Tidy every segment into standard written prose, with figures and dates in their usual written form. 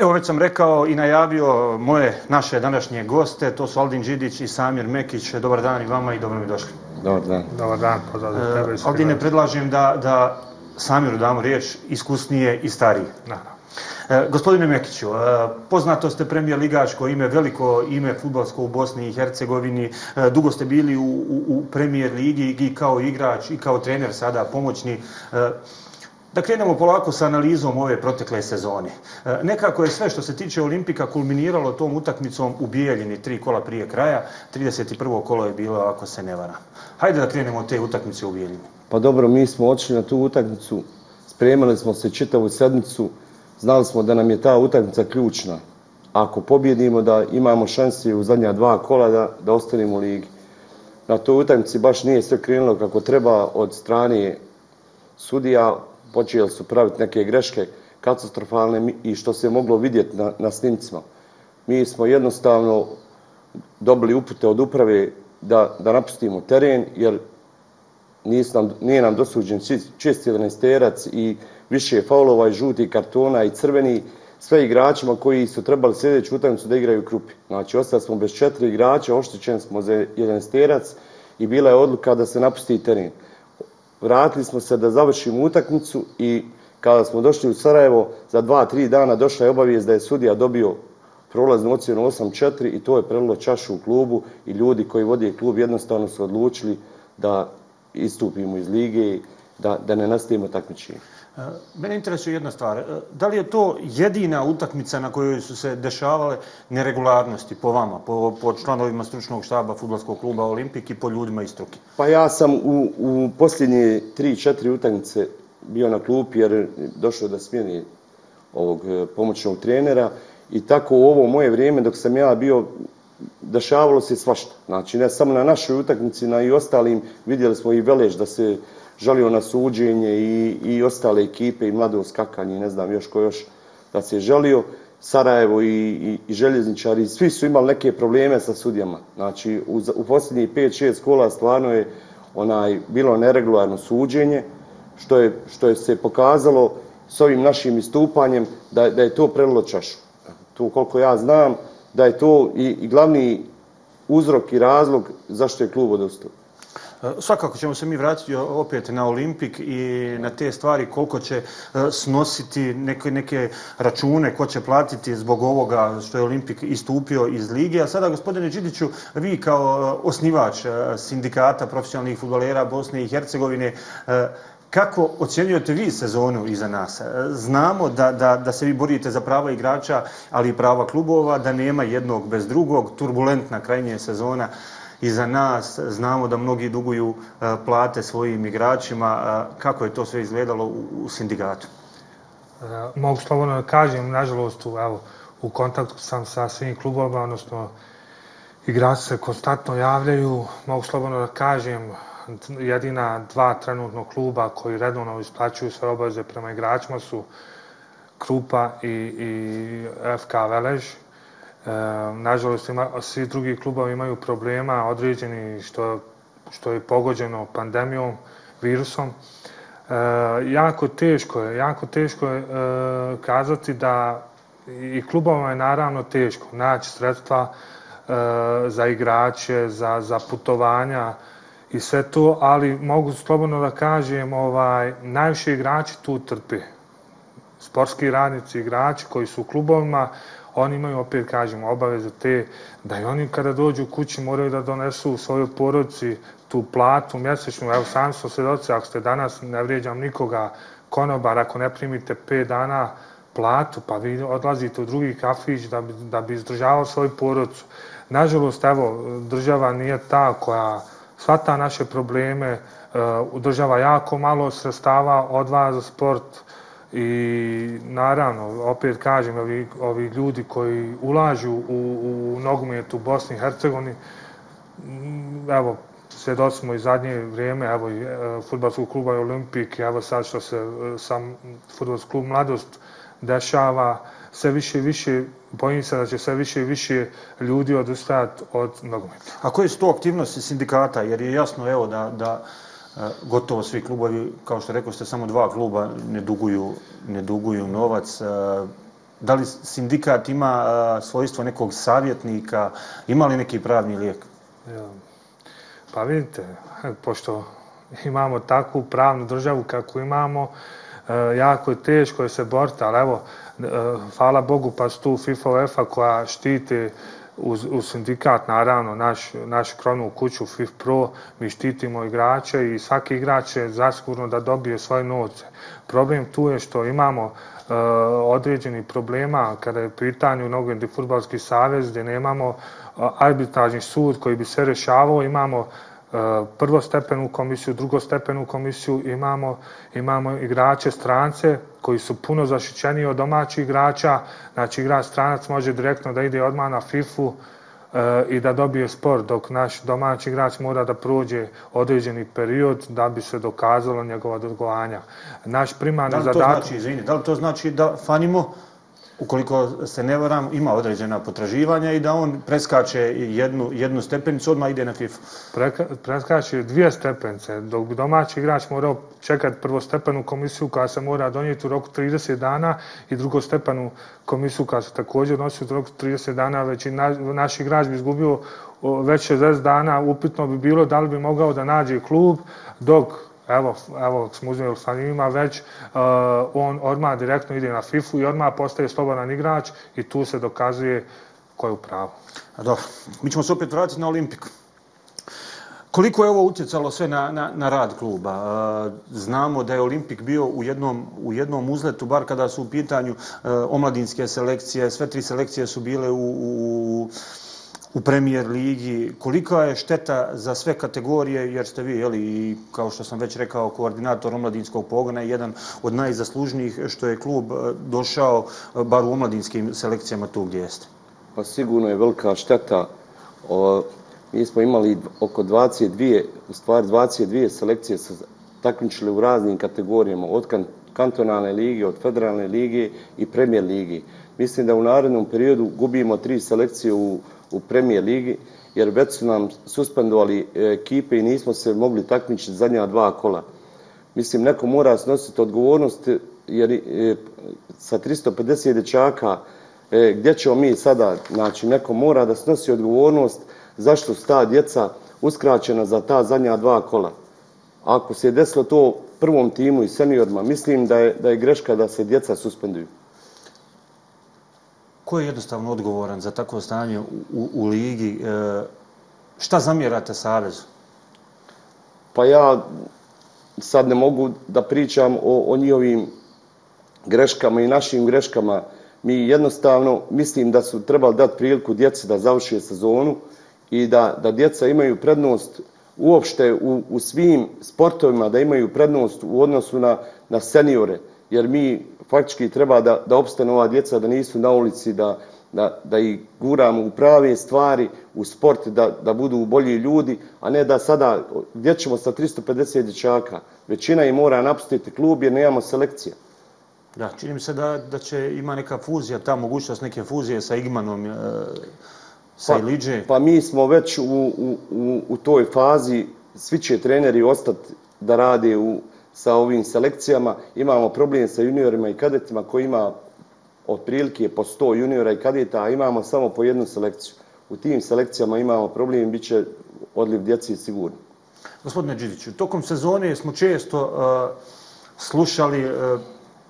Evo, već sam rekao i najavio naše današnje goste, to su Aldin Džidić i Samir Mekić. Dobar dan i vama i dobro mi došli. Dobar dan. Dobar dan. Aldine, predlažem da Samiru damo riječ, iskusnije i starije. Gospodine Mekiću, poznato ste premijer ligaško ime, veliko ime fudbalsko u Bosni i Hercegovini. Dugo ste bili u premijer ligi i kao igrač i kao trener, sada pomoćni. Da krenemo polako sa analizom ove protekle sezone. Nekako je sve što se tiče Olimpika kulminiralo tom utakmicom u Bijeljini 3 kola prije kraja. 31. kolo je bilo, ako se ne varam. Hajde da krenemo od te utakmice u Bijeljini. Pa dobro, mi smo otišli na tu utakmicu, spremali smo se čitavu sedmicu, znali smo da nam je ta utakmica ključna. Ako pobjedimo, da imamo šanse u zadnja 2 kola da ostanemo u ligi. Na toj utakmici baš nije sve krenulo kako treba od strane sudija. Počeli su praviti neke greške katastrofalne i što se je moglo vidjeti na snimcima. Mi smo jednostavno dobili upute od uprave da napustimo teren, jer nije nam dosuđen čist 11-terac i više faulova i žuti kartona i crveni, sve igračima koji su trebali sljedeću utakmicu da igraju u Krupi. Znači, ostali smo bez 4 igrača, oštećeni smo za 11-terac i bila je odluka da se napusti teren. Vratili smo se da završimo utakmicu i kada smo došli u Sarajevo, za 2-3 dana došla je obavijest da je sudija dobio prolaznu ocjenu 8-4 i to je prelilo čašu u klubu i ljudi koji vode klub jednostavno su odlučili da istupimo iz lige, da ne nastavimo takmičenje. Mene interesuje jedna stvar. Da li je to jedina utakmica na kojoj su se dešavale neregularnosti po vama, po članovima stručnog štaba fudbalskog kluba Olimpik i po ljudima iz struke? Pa ja sam u posljednje 3-4 utakmice bio na klupi jer došao da smijeni ovog pomoćnog trenera i tako u ovo moje vrijeme dok sam ja bio dešavalo se svašta. Znači, ne samo na našoj utakmici, na i ostalim. Vidjeli smo i Velež da se žalio na suđenje i ostale ekipe, i Mladost, Kakanj, i ne znam još ko još da se žalio. Sarajevo i Željezničari, svi su imali neke probleme sa sudijama. Znači, u posljednjih 5-6 kola stvarno je bilo neregularno suđenje, što je se pokazalo s ovim našim istupanjem da je to prelilo čašu. To, koliko ja znam, da je to i glavni uzrok i razlog zašto je klub odustao. Svakako ćemo se mi vratiti opet na Olimpik i na te stvari koliko će snositi neke račune, ko će platiti zbog ovoga što je Olimpik istupio iz lige. A sada, gospodine Džidiću, vi kao osnivač sindikata profesionalnih fudbalera Bosne i Hercegovine, kako ocjenjujete vi sezonu iza nas? Znamo da se vi borite za prava igrača, ali i prava klubova, da nema jednog bez drugog, turbulentna krajnja sezona iza nas, znamo da mnogi duguju plate svojim igračima. Kako je to sve izgledalo u sindikatu? Mogu slobodno da kažem, nažalost, u kontaktu sam sa svim klubovima, odnosno igrači se konstantno javljaju. Mogu slobodno da kažem, jedina 2 trenutno kluba koji redovno isplaćuju sve obaveze prema igračima su Krupa i FK Velež. Nažalost, svi drugi klubovi imaju problema određeni što je pogođeno pandemijom, virusom. Jako teško je kazati da i klubovima je naravno teško naći sredstva za igrače, za putovanja i sve to, ali mogu slobodno da kažem, najviše igrači tu trpe. Sportski radnici, igrači koji su u klubovima, oni imaju, opet kažemo, obaveze te da i oni kada dođu kući moraju da donesu u svojoj porodici tu platu mjesečnu. Evo, sami smo svjedoci, ako ste danas, ne vrijeđam nikoga, konobar, ako ne primite 5 dana platu, pa vi odlazite u drugi kafić da bi izdržavao svoju porodicu. Nažalost, evo, država nije ta koja shvata naše probleme, država jako malo sredstava odvaja za sport. I naravno, opet kažem, ovi ljudi koji ulažu u nogomet u Bosni i Hercegovini, evo, svjedoci smo i zadnje vrijeme, evo i fudbalskog kluba i Olimpik, evo sad što se sam fudbalski klub Mladost dešava, sve više i više, bojim se da će sve više i više ljudi odustajati od nogometa. A koje su to aktivnosti sindikata? Jer je jasno, evo, da gotovo svi klubovi, kao što rekao ste, samo 2 kluba ne duguju novac. Da li sindikat ima svojstvo nekog savjetnika? Ima li neki pravni lijek? Pa vidite, pošto imamo takvu pravnu državu kako imamo, jako je teško je se boriti, ali evo, hvala Bogu pa su tu FIFA, UEFA koja štiti uz sindikat, naravno, našu krovnu kuću FIF Pro, mi štitimo igrače i svaki igrač je zasigurno da dobije svoje novce. Problem tu je što imamo određeni problema kada je pitanje u nogometni fudbalski savez gdje nemamo arbitražni sud koji bi se rješavao, imamo prvostepenu komisiju, drugostepenu komisiju, imamo igrače strance koji su puno zaštićeniji od domaćih igrača. Znači igrač stranac može direktno da ide odmah na FIFA-u i da dobije spor, dok naš domaći igrač mora da prođe određeni period da bi se dokazalo njegova odgovaranja. Naš primarni zadatak... Da li to znači da fanimo, ukoliko se ne varam, ima određena potraživanja i da on preskače jednu stepenicu, odmah ide na FIFA? Preskače dvije stepenice, dok bi domaći igrač morao čekati prvostepenu komisiju koja se mora donijeti u roku 30 dana i drugostepenu komisiju koja se također donosi u roku 30 dana, već i naš igrač bi izgubio već 60 dana, upitno bi bilo da li bi mogao da nađe klub, dok evo smo uzmijeli sa njima već, on odmah direktno ide na FIFA-u i odmah postaje slobodan igrač i tu se dokazuje ko je u pravu. Dobro, mi ćemo se opet vratiti na Olimpik. Koliko je ovo utjecalo sve na rad kluba? Znamo da je Olimpik bio u jednom uzletu, bar kada su u pitanju omladinske selekcije, sve tri selekcije su bile u Premier ligi. Kolika je šteta za sve kategorije, jer ste vi, kao što sam već rekao, koordinator omladinskog pogona i jedan od najzaslužnijih što je klub došao, bar u omladinskim selekcijama, tu gdje jeste? Pa sigurno je velika šteta. Mi smo imali oko 22 selekcije se takmičile u raznim kategorijama, od kantonalne lige, od federalne lige i Premier lige. Mislim da u narednom periodu gubimo 3 selekcije u Premier ligi, jer već su nam suspendovali ekipe i nismo se mogli takmičiti zadnja 2 kola. Mislim, neko mora snositi odgovornost, jer sa 350 dječaka, gdje ćemo mi sada, znači neko mora da snosi odgovornost zašto su ta djeca uskraćena za ta zadnja 2 kola. Ako se je desilo to prvom timu i seniorima, mislim da je greška da se djeca suspenduju. Ko je jednostavno odgovoran za takvo stanje u ligi? Šta zamjerate savezu? Pa ja sad ne mogu da pričam o njihovim greškama i našim greškama. Mi jednostavno mislim da su trebali dati priliku djeci da završe sezonu i da djeca imaju prednost uopšte u svim sportovima, da imaju prednost u odnosu na seniore. Jer mi faktički treba da opstane ova djeca, da nisu na ulici, da ih guramo u prave stvari, u sport, da budu bolji ljudi, a ne da sada, gdje ćemo sa 350 dječaka? Većina ih mora napustiti klub jer nemamo selekcija. Da, čini mi se da će ima neka fuzija, ta mogućnost neke fuzije sa Igmanom, sa Iliđe. Pa mi smo već u toj fazi, svi će treneri ostati da rade sa ovim selekcijama. Imamo problem sa juniorima i kadetima koji ima otprilike po 100 juniora i kadeta, a imamo samo po 1 selekciju. U tim selekcijama imamo problem, bit će odliv djeci sigurno. Gospodine Džidiću, tokom sezone smo često slušali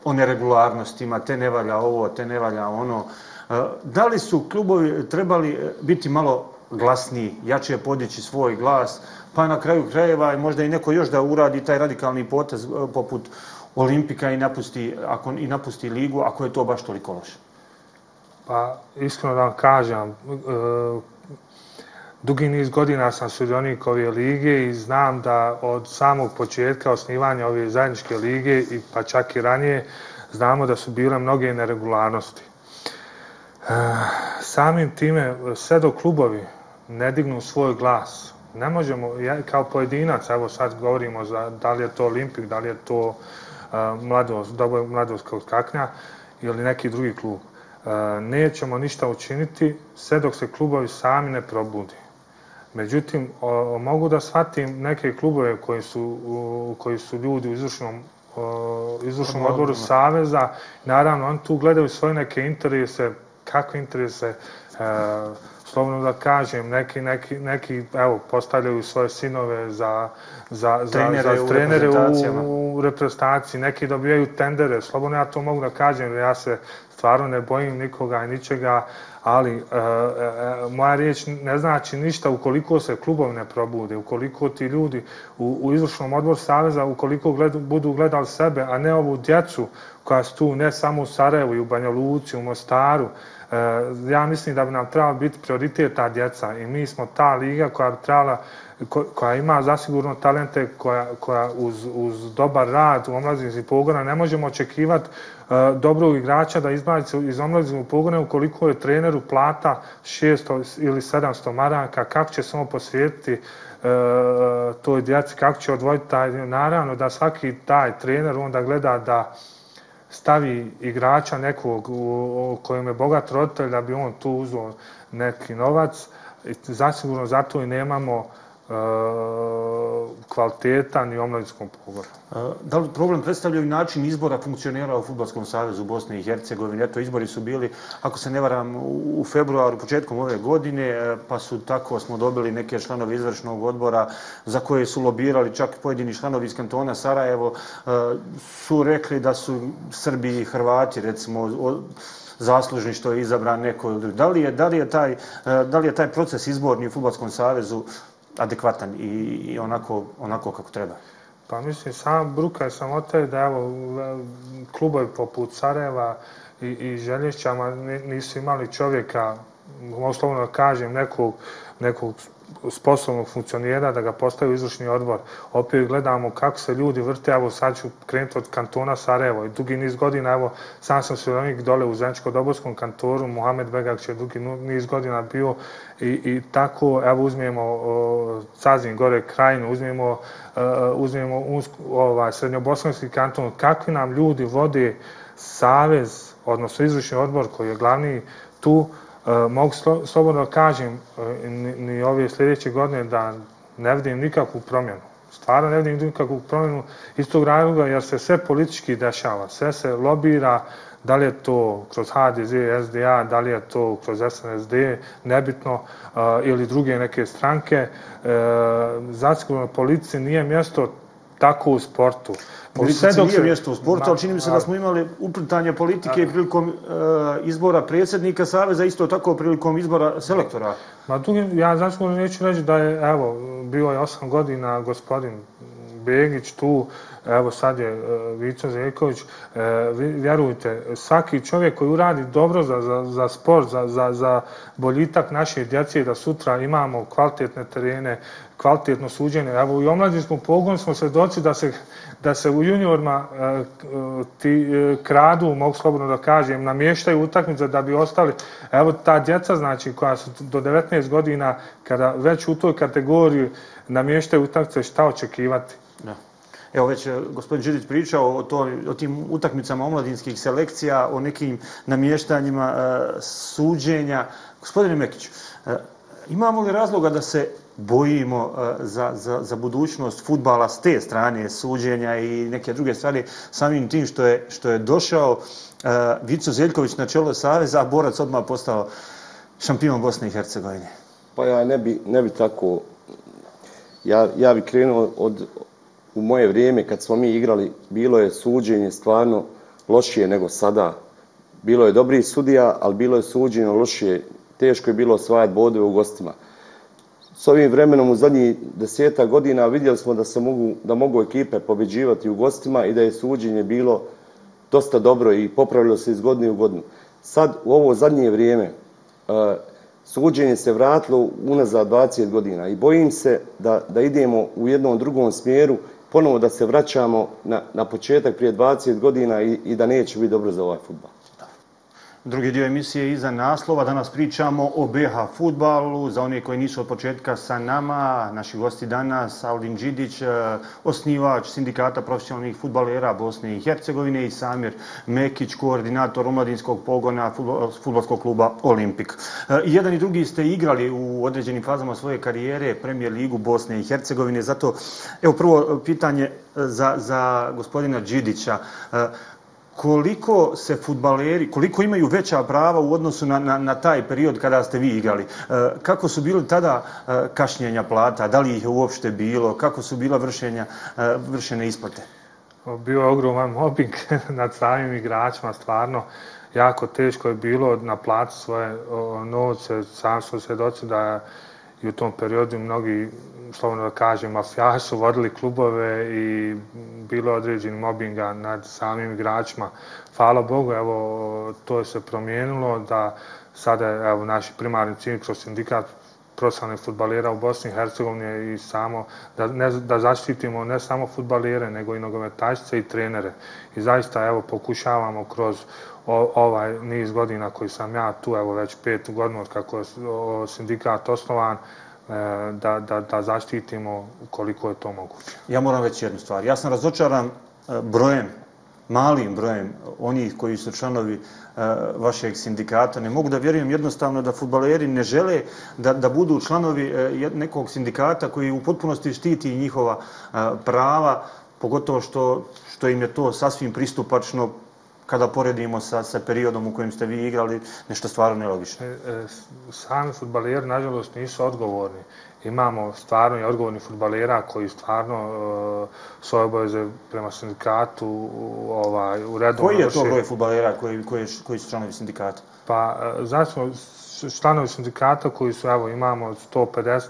o neregularnostima, te ne valja ovo, te ne valja ono. Da li su klubovi trebali biti malo glasniji, jače podići svoj glas, pa na kraju krajeva možda i neko još da uradi taj radikalni potez poput Olimpika i napusti ligu, ako je to baš toliko loše? Pa, iskreno da vam kažem, dugi niz godina sam sudionik ove lige i znam da od samog početka osnivanja ove zajedničke lige, pa čak i ranije, znamo da su bile mnoge neregularnosti. Samim time, sve dok klubovi ne dignu svoj glas, ne možemo, kao pojedinac, evo sad govorimo da li je to Olimpik, da li je to Mladost kod Kaknja ili neki drugi klub. Nećemo ništa učiniti sve dok se klubovi sami ne probudi. Međutim, mogu da shvatim neke klubove koji su ljudi u izvršnom izvršnom odboru Saveza. Naravno, oni tu gledaju svoje neke interese, kakve interese, slovno da kažem, neki postavljaju svoje sinove za trenere u reprezentaciji, neki dobijaju tendere, slobodno ja to mogu da kažem, ja se stvarno ne bojim nikoga i ničega, ali moja riječ ne znači ništa ukoliko se klubovi ne probude, ukoliko ti ljudi u izvršnom odboru Saveza, ukoliko budu gledali sebe, a ne ovu djecu koja su tu ne samo u Sarajevu i u Banja Luci, u Mostaru. Ja mislim da bi nam trebala biti prioritet ta djeca i mi smo ta liga koja ima zasigurno talente, koja uz dobar rad u omladinskih pogona ne možemo očekivati dobrog igrača da izbaci iz omladinskih pogona ukoliko je treneru plata 600 ili 700 maraka, kako će se on posvetiti toj djeci, kako će odvojiti taj, naravno da svaki taj trener onda gleda da stavi igrača nekog kojim je bogat roditelj da bi on tu uzeo neki novac. Zasigurno zato i nemamo kvaliteta ni omladinskom pogonu. Da li problem predstavljaju način izbora funkcionera u Fudbalskom savezu Bosne i Hercegovine? Eto, izbori su bili, ako se ne varam, u februaru, početkom ove godine, pa su tako smo dobili neke članove izvršnog odbora za koje su lobirali, čak i pojedini članovi iz kantona Sarajevo su rekli da su Srbi i Hrvati, recimo, zaslužni što je izabran neko ili drugi. Da li je taj proces izborni u Fudbalskom savezu adekvatan i onako kako treba? Pa mislim, sam bruka je samo te da klubovi poput Sarajeva i Željezničara nisu imali čovjeka, uslovno da kažem, nekog sposobnog funkcionera da ga postavi u izvršni odbor. Opet gledamo kako se ljudi vrte, evo sad ću krenuti od kantona Sarajevo i dugi niz godina, evo sam sam sudionik dole u Zeničko-Dobojskom kantoru, Mohamed Begakće je dugi niz godina bio i tako, evo uzmijemo Cazin gore Krajinu, uzmijemo Srednjobosanski kanton, kakvi nam ljudi vode savez, odnosno izvršni odbor koji je glavni tu. Mogu slobodno kažem ni ove sljedeće godine da ne vidim nikakvu promjenu. Stvarno ne vidim nikakvu promjenu iz tog razloga jer se sve politički dešava, sve se lobira, da li je to kroz HDZ, SDA, da li je to kroz SNSD, nebitno, ili druge neke stranke. Zasigurno politici nije mjesto tako u sportu. Politici nije mjesto u sportu, ali čini mi se da smo imali uplitanje politike prilikom izbora predsjednika saveza, isto tako prilikom izbora selektora. Ja zasigurno neću reći da je, evo, bio je 8 godina gospodin Begić tu, evo sad je Vico Zeljković, vjerujte, svaki čovjek koji uradi dobro za sport, za boljitak naše djece, da sutra imamo kvalitetne terene, kvalitetno suđenje. Evo i omladinskom pogonu smo svedoci da se u juniorima ti kradu, mogu slobodno da kažem, namještaju utakmice da bi ostali. Evo ta djeca, znači, koja su do 19 godina, kada već u toj kategoriji namještaju utakmice, šta očekivati? Evo već gospodin Đedić pričao o tim utakmicama omladinskih selekcija, o nekim namještanjima suđenja. Gospodine Mekiću, imamo li razloga da se bojimo za budućnost fudbala s te strane, suđenja i neke druge stvari, samim tim što je došao Vico Zeljković na čelo saveza, a Borac odmah postao šampion Bosne i Hercegovine? Pa ja ne bi tako... Ja bi krenuo od... U moje vrijeme, kad smo mi igrali, bilo je suđenje stvarno lošije nego sada. Bilo je dobrih sudija, ali bilo je suđenje lošije. Teško je bilo osvajati bodove u gostima. S ovim vremenom u zadnjih 10-ak godina vidjeli smo da mogu ekipe pobeđivati u gostima i da je suđenje bilo dosta dobro i popravilo se iz godine u godinu. Sad, u ovo zadnje vrijeme, suđenje se vratilo unazad 20 godina i bojim se da idemo u jednom drugom smjeru, ponovo da se vraćamo na početak prije 20 godina i da neće biti dobro za ovaj fudbal. Drugi dio emisije iza naslova. Danas pričamo o BH futbalu. Za one koji nisu od početka sa nama, naši gosti danas, Aldin Džidić, osnivač sindikata profesionalnih futbalera Bosne i Hercegovine i Samir Mekić, koordinator omladinskog pogona futbalskog kluba Olimpik. Jedan i drugi ste igrali u određenim fazama svoje karijere Premijer ligu Bosne i Hercegovine. Zato, evo prvo pitanje za gospodina Džidića. Koliko se fudbaleri, koliko imaju veća prava u odnosu na taj period kada ste vi igrali? Kako su bili tada kašnjenja plata? Da li ih je uopšte bilo? Kako su bila vršene isplate? Bio je ogroman mobbing nad samim igračima, stvarno. Jako teško je bilo naplatiti svoje novce. Sam su svjedoci da i u tom periodu mnogi, slovno da kažem, mafijaši su vodili klubove i bilo je određen mobinga nad samim igračima. Hvala Bogu, evo, to je se promijenilo da sada, evo, naši primarni cilj kroz sindikat profesionalnih fudbalera u Bosni i Hercegovini i samo da zaštitimo ne samo fudbalere, nego i nogometašice i trenere. I zaista, evo, pokušavamo kroz ovaj niz godina koji sam ja tu, evo, već 5 godina od kako je sindikat osnovan, da zaštitimo koliko je to moguće. Ja moram reći jednu stvar. Ja sam razočaran brojem, malim brojem onih koji su članovi vašeg sindikata. Ne mogu da vjerujem jednostavno da fudbaleri ne žele da budu članovi nekog sindikata koji u potpunosti štiti njihova prava, pogotovo što im je to sasvim pristupačno kada poredimo sa periodom u kojem ste vi igrali, nešto stvarno nelogično. Sami fudbaleri, nažalost, nisu odgovorni. Imamo stvarno i odgovorni fudbalera koji stvarno svoje obaveze prema sindikatu u redu. Koji je to broj fudbalera koji su članovi sindikata? Pa, znači, članovi sindikata koji su, evo, imamo 150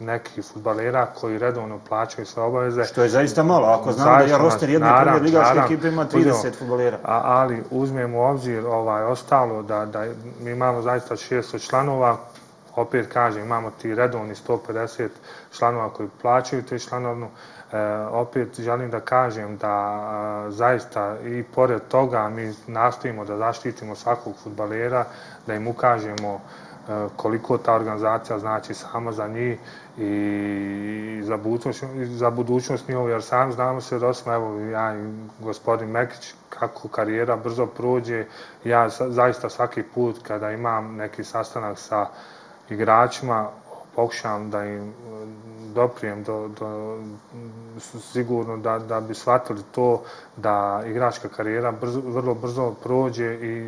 nekih fudbalera koji redovno plaćaju sve obaveze. Što je zaista malo, ako znamo da je roster jedne prve ligaške ekipe ima 30 fudbalera. Ali uzmemo u obzir ostalo da mi imamo zaista 600 članova, opet kažem, imamo ti redovni 150 članova koji plaćaju te članovnu. Opet želim da kažem da zaista i pored toga mi nastojimo da zaštitimo svakog fudbalera, da im ukažemo koliko ta organizacija znači samo za njih i za budućnost njihovu, jer sami znamo se dosta, evo, ja i gospodin Mekić, kako karijera brzo prođe. Ja zaista svaki put kada imam neki sastanak sa igračima, pokušam da im doprijem sigurno da bi shvatili to da igračka karijera vrlo brzo prođe i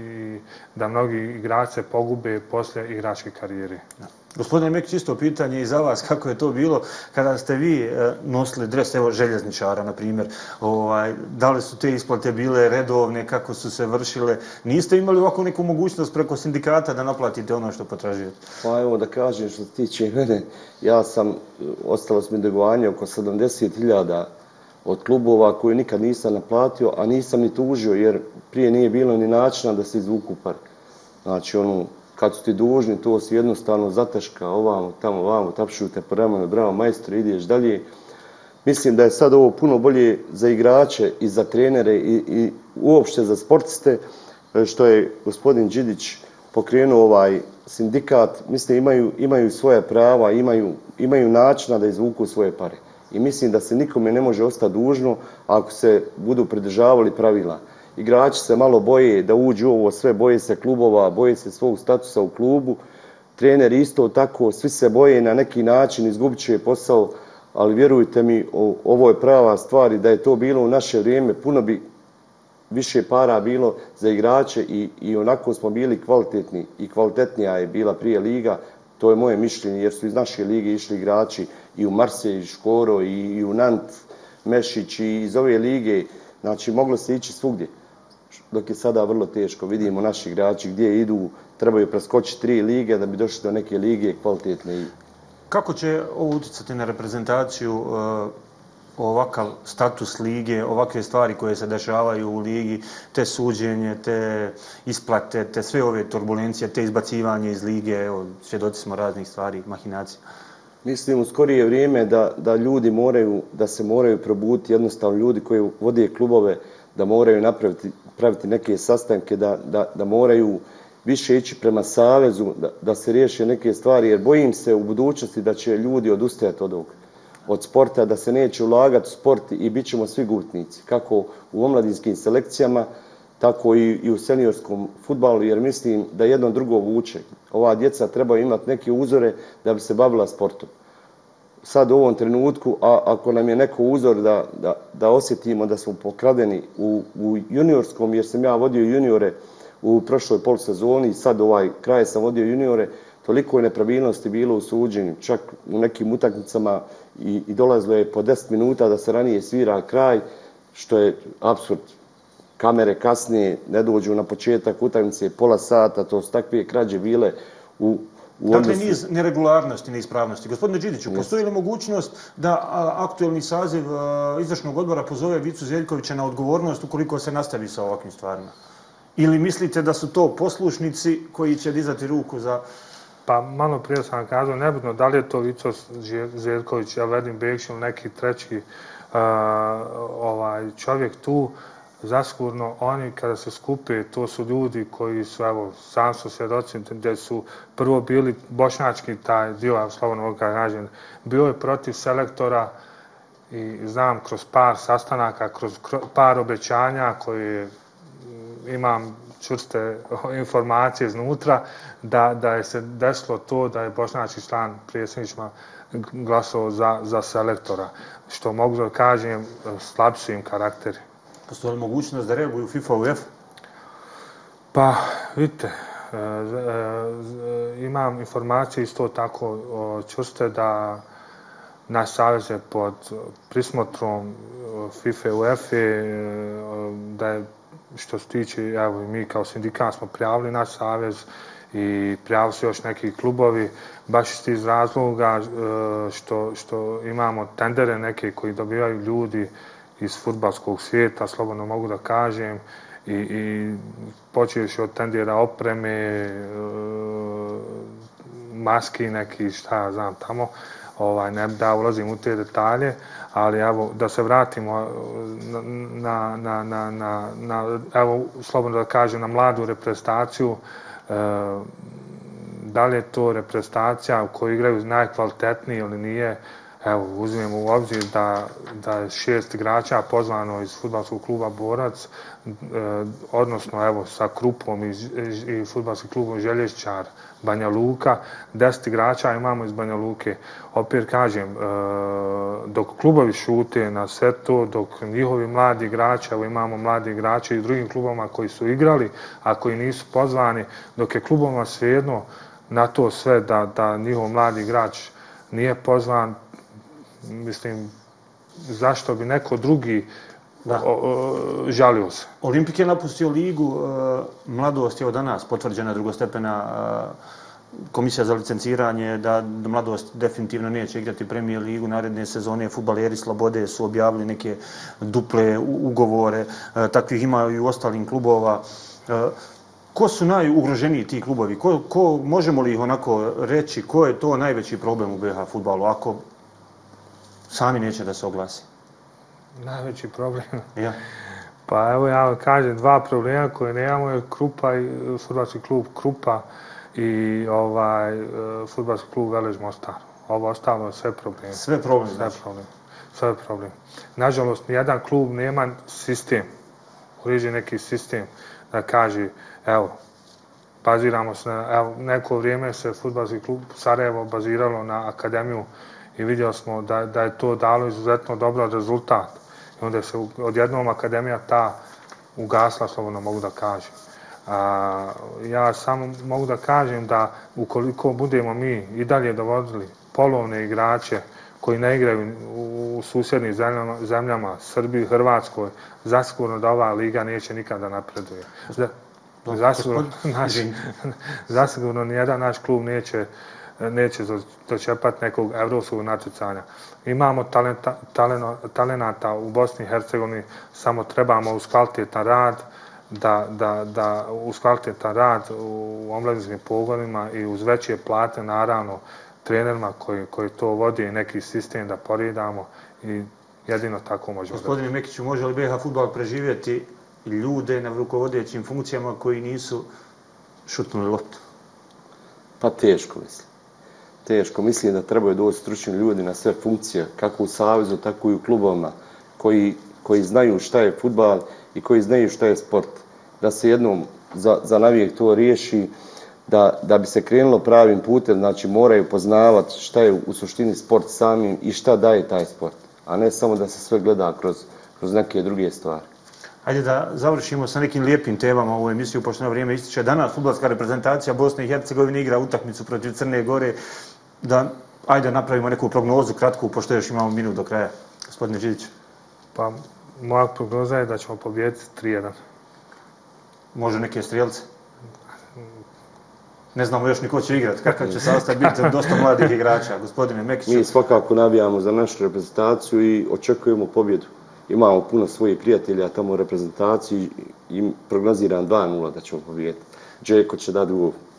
da mnogi igrače pogube poslije igračke karijere. Gospodine Mekić, isto pitanje i za vas, kako je to bilo kada ste vi nosili dres, evo, Željezničara, na primjer. Da li su te isplate bile redovne, kako su se vršile? Niste imali ovako neku mogućnost preko sindikata da naplatite ono što potražujete? Pa evo da kažem, što se tiče mene, ja sam, ostalo sam mi dugovanje oko 70.000 od klubova koju nikad nisam naplatio, a nisam ni tužio jer prije nije bilo ni načina da se izvuku par. Znači, ono, kad su ti dužni, to si jednostavno zataška ovamo, tamo, ovamo, tapšuju te po ramenu, bravo majstre, ideš dalje. Mislim da je sad ovo puno bolje za igrače i za trenere i uopšte za sportiste, što je gospodin Džidić pokrenuo ovaj sindikat. Mislim, imaju svoje prava, imaju načina da izvuku svoje pare. I mislim da se nikome ne može ostati dužno ako se budu pridržavali pravila. Igrači se malo boje da uđu u ovo sve, boje se klubova, boje se svog statusa u klubu. Treneri isto tako, svi se boje na neki način, izgubit će posao, ali vjerujte mi, ovo je prava stvar i da je to bilo u naše vrijeme, puno bi više para bilo za igrače i onako smo bili kvalitetni i kvalitetnija je bila prije liga. To je moje mišljenje jer su iz naše lige išli igrači i u Marseille, i Škoro, i u Nant Mešić, i iz ove lige. Znači, moglo se ići svugdje. Dok je sada vrlo teško, vidimo naši igrači gdje idu, trebaju preskočiti 3 lige da bi došli do neke lige kvalitetne. Kako će ovo utjecati na reprezentaciju, ovakav status lige, ovakve stvari koje se dešavaju u ligi, te suđenje, te isplate, te sve ove turbulencije, te izbacivanje iz lige, svjedoci smo raznih stvari, mahinacija? Mislim, u skorije vrijeme da ljudi moraju, da se moraju probuditi, jednostavno ljudi koji vode klubove, da moraju praviti neke sastanke, da moraju više ići prema savezu, da se riješe neke stvari, jer bojim se u budućnosti da će ljudi odustajati od sporta, da se neće ulagati u sport i bit ćemo svi gubitnici, kako u omladinskim selekcijama, tako i u seniorskom futbalu, jer mislim da jedno drugo vuče. Ova djeca trebaju imati neke uzore da bi se bavila sportom. Sad u ovom trenutku, a ako nam je neko uzor da osjetimo da smo pokradeni u juniorskom, jer sam ja vodio juniore u prošloj polusezoni i sad ovaj kraj sam vodio juniore, toliko je nepravilnosti bilo u suđenju. Čak u nekim utakmicama i dolazilo je po 10 minuta da se ranije svira kraj, što je apsurd. Kamere kasnije ne dođu na početak utakmice, pola sata, to su takve krađe bile u Dakle, niz neregularnosti, neispravnosti. Gospodine Džidiću, postoji li mogućnost da aktuelni saziv izvršnog odbora pozove Vicu Zeljkovića na odgovornost ukoliko se nastavi sa ovakvim stvarima? Ili mislite da su to poslušnici koji će dizati ruku za... Pa malo prije sam kazao, nebitno da li je to Vico Zeljković, ja vedim Bekšinu, neki treći čovjek tu, zasigurno oni kada se skupe, to su ljudi koji su, evo, sam su svjedocim, gdje su prvo bili bošnjački taj dio, slobodno mogu kada nađen, bio je protiv selektora i znam kroz par sastanaka, kroz par obećanja koje imam čvrste informacije iznutra, da je se desilo to da je bošnjački član predsjedništva glasao za selektora, što mogu da kažem slabi su im karakteri. Postoji li mogućnost da reaguju FIFA u UEFA? Pa, vidite, imam informacije isto tako čvrste da naš savez je pod prismotrom FIFA i UEFA, da je što se tiče, evo i mi kao sindikat smo prijavili naš savez i prijavili su još neki klubovi, baš iz tih razloga što imamo tendere neke koji dobivaju ljudi iz fudbalskog svijeta, slobodno mogu da kažem, i počeš od tendera opreme, maski neki, šta ja znam tamo, ne da ulazim u te detalje, ali evo, da se vratimo evo, slobodno da kažem, na mladu reprezentaciju, da li je to reprezentacija u kojoj igraju najkvalitetniji ili nije, evo, uzmijemo u obzir da je 6 igrača pozvano iz fudbalskog kluba Borac, odnosno evo sa Krupom i fudbalskim klubom Željezničar Banja Luka, 10 igrača imamo iz Banja Luke. Opet kažem, dok klubovi šute na sve to, dok njihovi mladi igrači, evo imamo mladi igrače i drugim klubama koji su igrali, a koji nisu pozvani, dok je klubovima svejedno na to sve da njihov mladi igrač nije pozvan, mislim, zašto bi neko drugi žalio se. Olimpik je napustio ligu, Mladost je od danas potvrđena drugostepena komisija za licenciranje, da Mladost definitivno neće igrati Premier ligu naredne sezone. Fudbaleri Slobode su objavili neke duple ugovore, takvih imaju i u ostalim klubova. Ko su najugroženiji ti klubovi? Možemo li ih onako reći, ko je to najveći problem u BH fudbalu? Ako sami neće da se oglasi. Najveći problem. Pa evo ja kažem, dva problema koje nemamo je Krupa i fudbalski klub Krupa i fudbalski klub Velež Mostar. Ovo ostalo je sve problem. Sve problem znači? Sve problem. Nažalost, nijedan klub nema sistem. Uređen neki sistem da kaže, evo, baziramo se, evo, neko vrijeme se fudbalski klub Sarajevo baziralo na akademiju i vidio smo da je to dalo izuzetno dobar rezultat. I onda se odjednom akademija ta ugasla, slobodno mogu da kažem. Ja samo mogu da kažem da ukoliko budemo mi i dalje dovodili polovne igrače koji ne igraju u susjednim zemljama, Srbiji, Hrvatskoj, zasigurno da ova liga neće nikada napreduje. Zasigurno nijedan naš klub neće dočepati nekog evropskog natjecanja. Imamo talenata u Bosni i Hercegovini, samo trebamo uz kvalitetan rad, u omladinskim pogonima i uz veće plate, naravno, trenerima koji to vode i neki sistem da poredamo i Jedino tako možemo. Gospodine Mekiću, može li BiH fudbal preživjeti ljude na rukovodećim funkcijama koji nisu šutnuli loptu? Pa teško mislim. Teško mislim da trebaju doći stručni ljudi na sve funkcije, kako u savezu, tako i u klubovima, koji znaju šta je fudbal i koji znaju šta je sport. Da se jednom za navijek to riješi, da bi se krenulo pravim putem, znači moraju poznavati šta je u suštini sport samim i šta daje taj sport, a ne samo da se sve gleda kroz neke druge stvari. Hajde da završimo sa nekim lijepim temama ovu emisiju, pošto na vrijeme ističe. Danas fudbalska reprezentacija Bosne i Hercegovine igra utakmicu protiv Crne Gore. Hajde napravimo neku prognozu kratku, pošto još imamo minut do kraja. Gospodine Džidić. Pa moja prognoza je da ćemo pobijediti 3-1. Može neke strelce? Ne znamo još niko će igrati, kakav će sastav biti, dosta mladih igrača. Gospodine Mekiću. Mi svakako navijamo za našu reprezentaciju i očekujemo pobjedu. Imamo puno svojih prijatelja tamo u reprezentaciji i prognoziram 2-0 da ćemo pobijediti. Đeko će dati gol.